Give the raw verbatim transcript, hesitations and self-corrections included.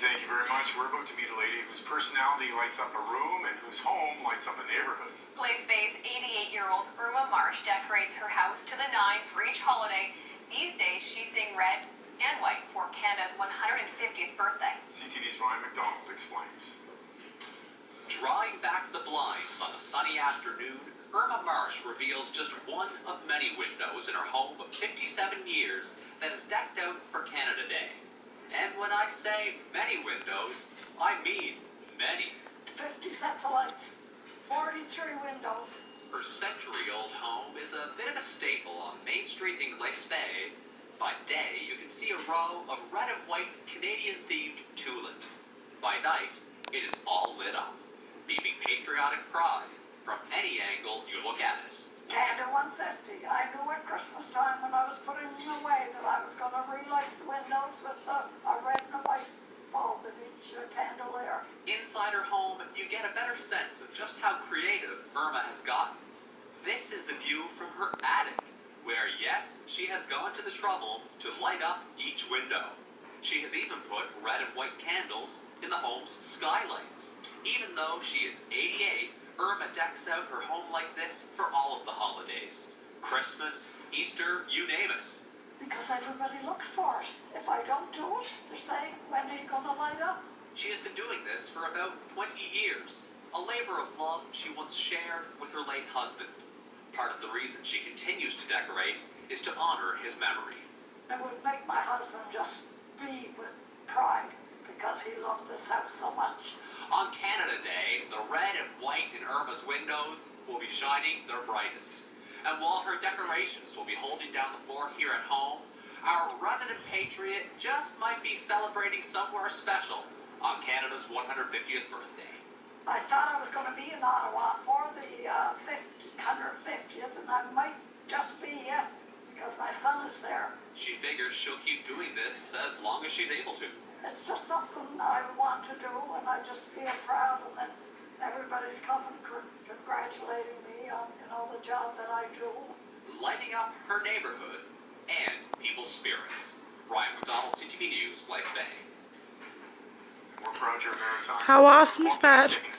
thank you very much. We're about to meet a lady whose personality lights up a room and whose home lights up a neighborhood. Glace Bay's eighty-eight-year-old Irma Marsh decorates her house to the nines for each holiday. These days, she's seeing red and white for Canada's one hundred fiftieth birthday. C T V's Ryan McDonald explains. Drawing back the blinds on a sunny afternoon, Irma Marsh reveals just one of many windows in her home of fifty-seven years that is decked out for Canada Day. And when I say many windows, I mean many. fifty satellites, forty-three windows. Her century-old home is a bit of a staple on Main Street in Glace Bay. By day, you can see a row of red and white Canadian-themed tulips. By night, it is all lit up, beaming patriotic pride from any angle you look at it. Canada one fifty. I knew at Christmas time when I was putting them away that I was going to relight the windows with a, a red and a white bulb in each chandelier. Inside her home, you get a better sense of just how creative Irma has gotten. This is the view from her attic, where, yes, she has gone to the trouble to light up each window. She has even put red and white candles in the home's skylights. Even though she is eighty-eight, Irma decks out her home like this for all of the holidays. Christmas, Easter, you name it. Because everybody looks for it. If I don't do it, they say, when are you going to light up? She has been doing this for about twenty years, a labor of love she once shared with her late husband. Part of the reason she continues to decorate is to honor his memory. It would make my husband just be with pride because he loved this house so much. On Canada Day, the red and white in Irma's windows will be shining their brightest. And while her decorations will be holding down the fort here at home, our resident patriot just might be celebrating somewhere special on Canada's one hundred fiftieth birthday. I thought I was going to be in Ottawa for the uh, one hundred fiftieth, and I might just be yet because my son is there. She figures she'll keep doing this as long as she's able to. It's just something I want to do, and I just feel proud, and then everybody's coming congratulating me on, you know, the job that I do. Lighting up her neighborhood and people's spirits. Ryan McDonald, C T V News, Glace Bay. How awesome is that?